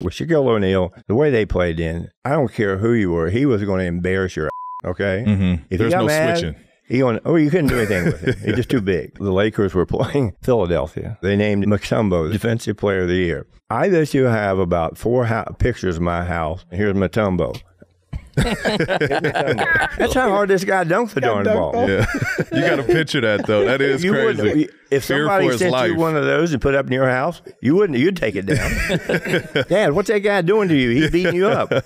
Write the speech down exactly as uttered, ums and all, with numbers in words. With Shaquille O'Neal, the way they played in, I don't care who you were, he was going to embarrass your ass, okay? Mm-hmm. If There's no mad, switching. He went, oh, you couldn't do anything with it. It's just too big. The Lakers were playing Philadelphia. They named Mutombo Defensive Player of the Year. I bet you have about four ho- pictures of my house. Here's Mutombo. That's how hard this guy dunked the darn ball. ball. Yeah. You got to picture that, though. That is you crazy. If Fear somebody sent life. you one of those and put it up in your house, you wouldn't. You'd take it down. Dad, what's that guy doing to you? He's beating you up.